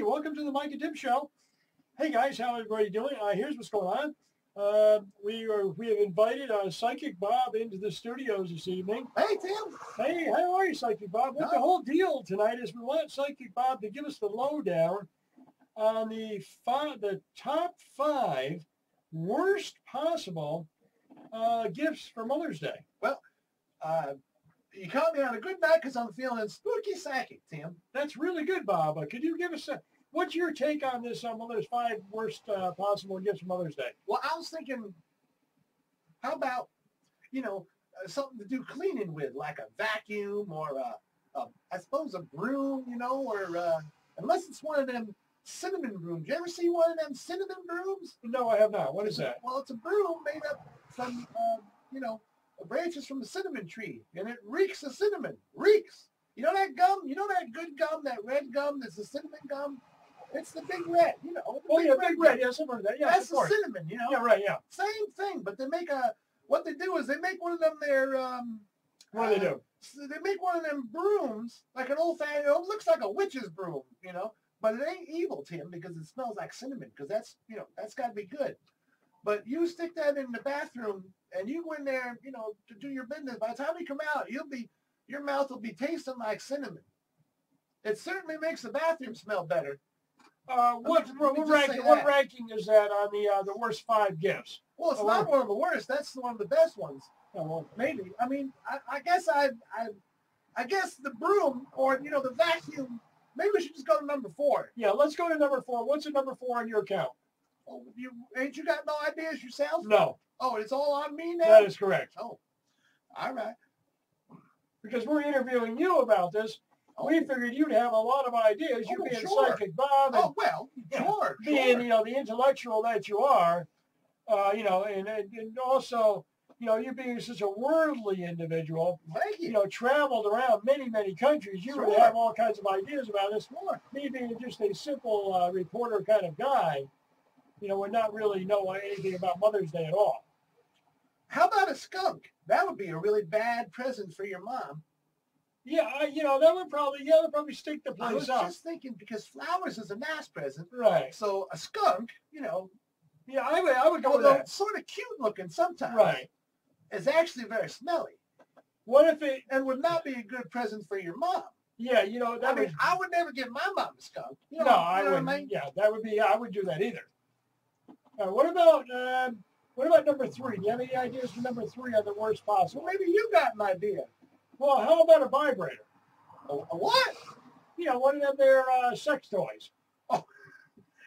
Hey, welcome to the Mike and Tim Show. Hey guys, how everybody doing? Here's what's going on. We have invited Psychic Bob into the studios this evening. Hey Tim. Hey, how are you, Psychic Bob? What the whole deal tonight is we want Psychic Bob to give us the lowdown on the top 5 worst possible gifts for Mother's Day. Well, you caught me on a good night because I'm feeling spooky psychic, Tim. That's really good, Bob. Could you give us a, what's your take on this on Mother's 5 worst possible gifts for Mother's Day? Well, I was thinking, how about, you know, something to do cleaning with, like a vacuum or, I suppose, a broom, you know, or unless it's one of them cinnamon brooms. You ever see one of them cinnamon brooms? No, I have not. What is that? Well, it's a broom made up from, you know, branches from a cinnamon tree, and it reeks of cinnamon. Reeks. You know that gum? You know that good gum, that red gum that's the cinnamon gum? It's the Big Red, you know. Oh, yeah, Big Red. Yeah, somewhere that. Yeah, that's the cinnamon, you know. Yeah, right, yeah. Same thing, but they make a, what they do is they make one of them their, what do they do? So they make one of them brooms, like an old-fashioned, it looks like a witch's broom, you know, but it ain't evil, Tim, because it smells like cinnamon, because that's, you know, that's got to be good. But you stick that in the bathroom, and you go in there, you know, to do your business. By the time you come out, you'll be, your mouth will be tasting like cinnamon. It certainly makes the bathroom smell better. What ranking is that on the worst 5 gifts? Well, it's not one of the worst. That's one of the best ones. Oh, well, maybe. I mean, I guess the broom or, you know, the vacuum. Maybe we should just go to number 4. Yeah, let's go to number 4. What's the number 4 on your account? Oh, ain't you got no ideas yourself? No. Oh, it's all on me now? That is correct. Oh, all right. Because we're interviewing you about this, we figured you'd have a lot of ideas. You being Psychic Bob. And, oh, well, sure. Being, you know, the intellectual that you are, you know, and also, you know, you being such a worldly individual. Thank you. You know, traveled around many, many countries. You would have all kinds of ideas about this. Sure. Me being just a simple reporter kind of guy, you know, would not really know anything about Mother's Day at all. How about a skunk? That would be a really bad present for your mom. Yeah, you know, that would probably, yeah, that'd probably stick the place up. I was just thinking, because flowers is a nice present. Right. So a skunk, you know. Yeah, I would go with that. Sort of cute looking sometimes. Right. It's actually very smelly. What if it... And would not be a good present for your mom. Yeah, you know, that I mean, I would never give my mom a skunk. You know, no, I wouldn't. I mean? Yeah, that would be, I wouldn't do that either. What about number 3? Do you have any ideas for number 3 on the worst possible? Well, maybe you got an idea. Well, how about a vibrator? A what? You know, one of their sex toys. Oh,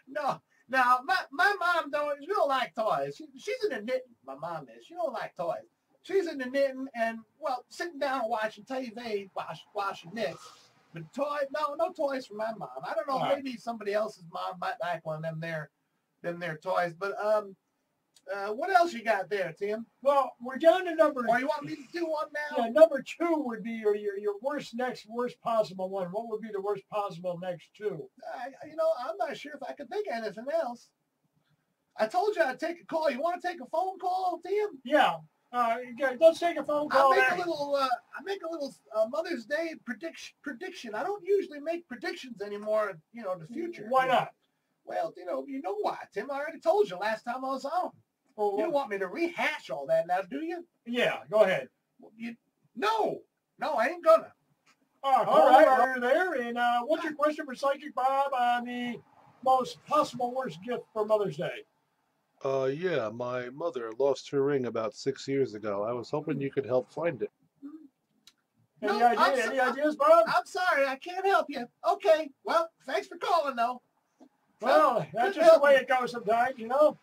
no. Now, my mom she don't like toys. She's into knitting, my mom is. She don't like toys. She's into knitting and, well, sitting down and watching TV while she knits. But toys, no toys for my mom. I don't know, maybe somebody else's mom might like one of them there toys, but what else you got there, Tim? Well, we're down to number... Oh, you want me to do one now? Yeah, number 2 would be your worst, next worst possible one. What would be the worst possible next 2? You know, I'm not sure if I could think of anything else. I told you I'd take a call. You want to take a phone call, Tim? Yeah. Let's take a phone call. I make a little Mother's Day prediction. I don't usually make predictions anymore, you know, in the future. Why not? Well, you know why, Tim. I already told you last time I was on. Well, you don't want me to rehash all that now, do you? Yeah, go ahead. No, I ain't gonna. All right, we're there. And what's your question for Psychic Bob on the most possible worst gift for Mother's Day? Yeah, my mother lost her ring about 6 years ago. I was hoping you could help find it. Any ideas, Bob? I'm sorry, I can't help you. Okay, well, thanks for calling, though. Well, that's just the way it goes sometimes, you know.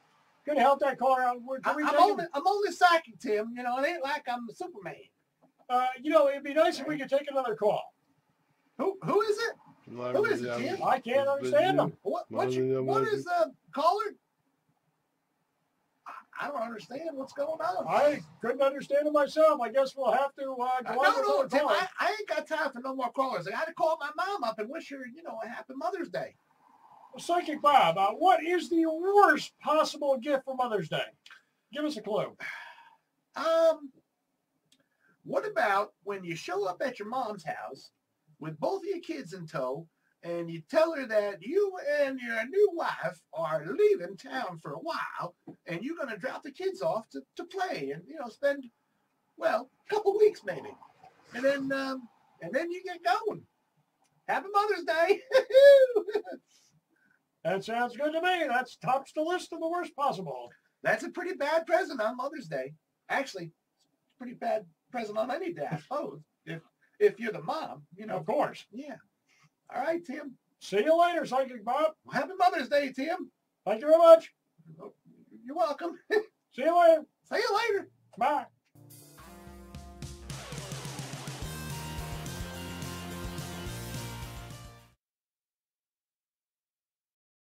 Could help that caller out. I'm only psychic, Tim. You know, it ain't like I'm Superman. You know, it'd be nice if we could take another call. Who is it? Who is it, Tim? I can't understand them. What is the caller? I don't understand what's going on. I couldn't understand it myself. I guess we'll have to go on. No, Tim, I ain't got time for no more callers. I got to call my mom up and wish her, you know, a happy Mother's Day. Psychic Bob, what is the worst possible gift for Mother's Day? Give us a clue. What about when you show up at your mom's house with both of your kids in tow and you tell her that you and your new wife are leaving town for a while, and you're going to drop the kids off to play and, you know, spend, well, a couple weeks maybe. And then you get going. Happy Mother's Day. That sounds good to me. That's tops the list of the worst possible. That's a pretty bad present on Mother's Day. Actually, it's a pretty bad present on any day, I suppose, if you're the mom, you know. Of course. Yeah. All right, Tim. See you later, Psychic Bob. Happy Mother's Day, Tim. Thank you very much. You're welcome. See you later. See you later. Bye.